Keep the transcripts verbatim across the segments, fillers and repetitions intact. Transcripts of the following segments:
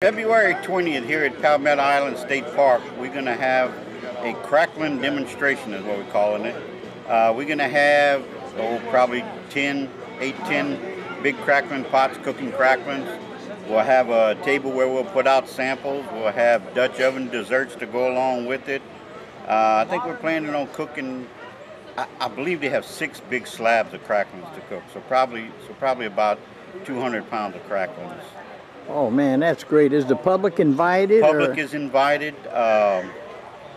February twentieth here at Palmetto Island State Park, we're going to have a cracklin demonstration is what we're calling it. Uh, we're going to have oh, probably ten, eight, ten big cracklin pots cooking cracklins. We'll have a table where we'll put out samples. We'll have Dutch oven desserts to go along with it. Uh, I think we're planning on cooking, I, I believe they have six big slabs of cracklins to cook, so probably, so probably about two hundred pounds of cracklins. Oh man, that's great. Is the public invited? Public or? is invited. Um,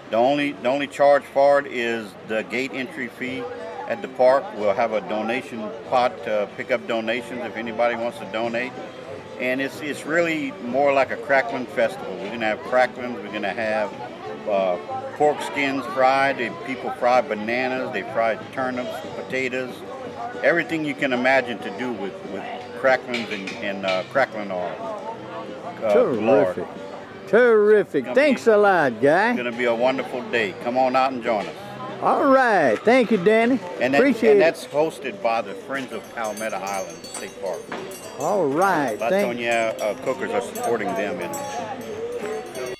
the only the only charge for it is the gate entry fee at the park. We'll have a donation pot to pick up donations if anybody wants to donate. And it's it's really more like a cracklin festival. We're gonna have cracklins. We're gonna have uh, pork skins fried. They, people fry bananas. They fry turnips, potatoes, everything you can imagine to do with with cracklins and, and uh, cracklin oil. Uh, Terrific. Lord. Terrific. Thanks be, a lot, guy. It's going to be a wonderful day. Come on out and join us. All right. Thank you, Danny. And that, Appreciate and it. that's hosted by the Friends of Palmetto Island State Park. All right. Latanier uh, Cookers are supporting them in it.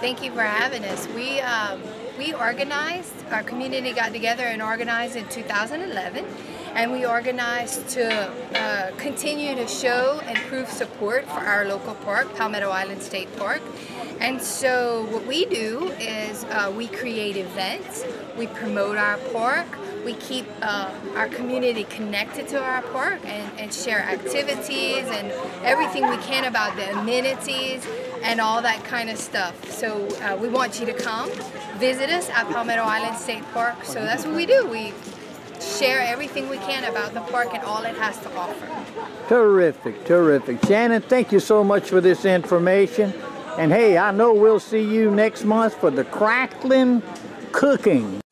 Thank you for having us. We, um, we organized, our community got together and organized in two thousand eleven. And we organized to uh, continue to show and prove support for our local park, Palmetto Island State Park. And so what we do is uh, we create events, we promote our park, we keep uh, our community connected to our park and, and share activities and everything we can about the amenities and all that kind of stuff. So uh, we want you to come visit us at Palmetto Island State Park. So that's what we do. We share everything we can about the park and all it has to offer. Terrific, terrific. Shannon, thank you so much for this information. And hey, I know we'll see you next month for the cracklin cooking.